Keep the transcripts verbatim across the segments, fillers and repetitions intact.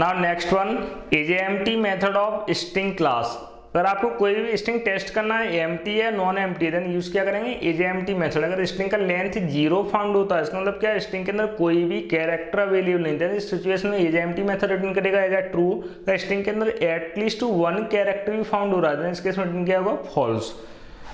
Now next one is empty method of string class. अगर आपको कोई भी स्ट्रिंग टेस्ट करना है एम्प्टी है नॉन एम्प्टी देन यूज क्या करेंगे इज एम्प्टी मेथड। अगर स्ट्रिंग का लेंथ जीरो फाउंड होता है इसका मतलब क्या है स्ट्रिंग के अंदर कोई भी कैरेक्टर अवेलेबल नहीं, देन इस सिचुएशन में इज एम्प्टी मेथड रिटर्न करेगा एज अ ट्रू। अगर स्ट्रिंग के अंदर एटलीस्ट वन कैरेक्टर भी फाउंड हो रहा है देन इस केस में रिटर्न क्या होगा false.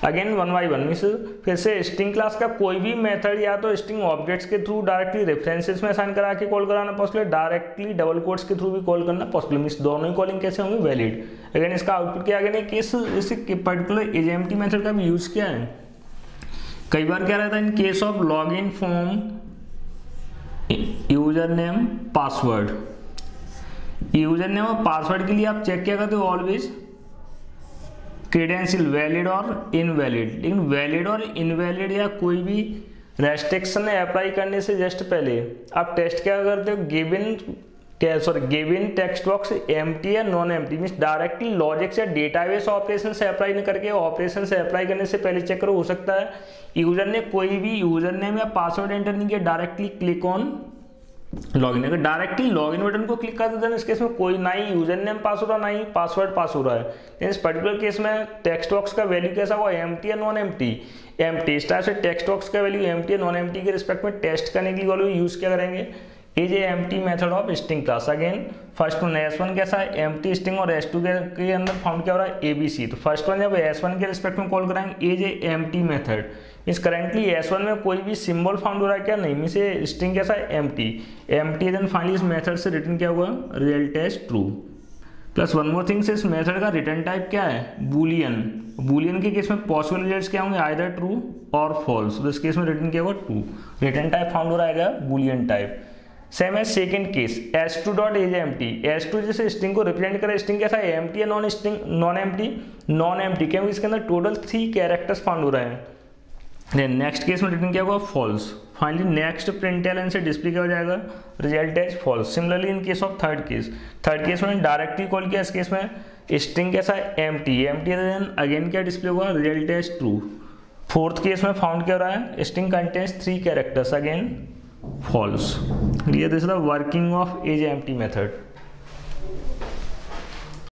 Again one by one means फिर से स्ट्रिंग क्लास का कोई भी मेथड या तो स्ट्रिंग ऑब्जेक्ट्स के थ्रू डायरेक्टली रेफरेंसेस में साइन करा के कॉल कराना पॉसिबल, डायरेक्टली डबल कोट्स के थ्रू भी कॉल करना पॉसिबल, मीन्स दोनों ही कॉलिंग कैसे होंगी वैलिड। अगेन इसका आउटपुट क्या आगे नहीं किस इस पर्टिकुलर इज एम्प्टी मेथड का भी यूज किया है। कई बार क्या रहता है in case of log in form user name password, user name और पासवर्ड के लिए आप चेक क्या करते हो ऑलवेज क्रीडेंशियल वैलिड और इनवैलिड। लेकिन वैलिड और इनवैलिड या कोई भी रेस्ट्रिक्शन अप्लाई करने से जस्ट पहले आप टेस्ट क्या करते हो गिवन क्या sorry given text box empty या non empty means directly logics या डेटाबेस ऑपरेशन से अप्लाई न करके ऑपरेशन से अप्लाई करने से पहले चेक करो। हो सकता है यूजर ने कोई भी यूजर नेम या पासवर्ड एंटर नहीं किया, डायरेक्टली क्लिक ऑन लॉगिन। अगर डायरेक्टली लॉगिन बटन को क्लिक कर देते हैं इस केस में कोई ना ही यूजर नेम पास हो रहा ना ही पासवर्ड पास हो रहा है। इस पर्टिकुलर केस में टेक्स्ट बॉक्स का वैल्यू कैसा हुआ एम्प्टी या नॉन एम्प्टी एम्प्टी। इस टाइप से टेक्स्ट बॉक्स का वैल्यू एम्प्टी या नॉन एम्प्टी के रिस्पेक्ट में टेस्ट करने के लिए वैल्यू यूज क्या करेंगे is empty method of string class. Again first one S one कैसा है एम्प्टी स्ट्रिंग और एस टू के अंदर फाउंड क्या हो रहा है एबीसी। तो फर्स्ट वन जब एस वन के रिस्पेक्ट में कॉल कराएंगे is empty method means currently S one में कोई भी सिंबल फाउंड हो रहा है क्या नहीं, मीन्स ये स्ट्रिंग कैसा है एम्प्टी एम्प्टी देन फाइनली इस मेथड से रिटर्न क्या हुआ result as true. Plus one more thing इस मेथड का रिटर्न टाइप क्या है बूलियन। बूलियन के केस में पॉसिबल रिजल्ट क्या होंगे आइदर ट्रू और फॉल्स, तो इस केस में रिटर्न क्या होगा ट्रू। रिटर्न टाइप फाउंड हो रहा है बूलियन टाइप। सेम है second case S two dot is empty. S two जैसे स्ट्रिंग को रिप्रेजेंट करे स्ट्रिंग कैसा है एम्प्टी या non string non empty non empty क्योंकि इसके अंदर टोटल थ्री कैरेक्टर्स फाउंड हो रहे हैं। देन नेक्स्ट केस में रिटर्न क्या होगा false. Finally next println से डिस्प्ले क्या हो जाएगा result as false. Similarly in case of third case third case में डायरेक्टली कॉल किया इस केस में स्ट्रिंग कैसा है एम्प्टी एम्प्टी देन अगेन क्या डिस्प्ले होगा result as true. Fourth case में फाउंड क्या हो रहा है string contains three characters again false. Here this is the working of isEmpty method.